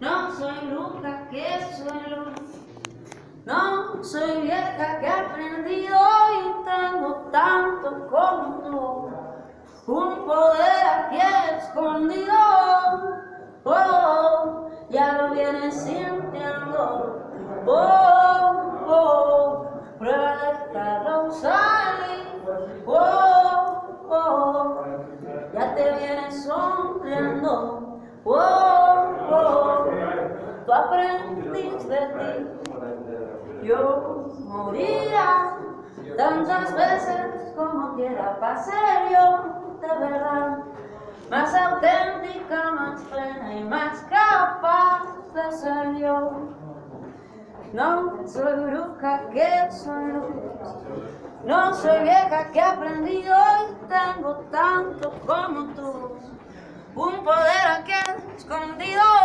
No soy nunca que suelo, no soy vieja que he aprendido y tengo tanto como tú, un poder aquí escondido, oh, ya lo vienes sintiendo, oh, oh, prueba de esta Rosalie, oh, oh, ya te vienes sonriendo, oh, oh, tú aprendiste de ti, yo moría tantas veces como quiera para ser yo, de verdad, más auténtica, más plena y más capaz de ser yo. No soy bruja que soy luz, no soy vieja que he aprendido y tengo tanto como tú, un poder aquí escondido.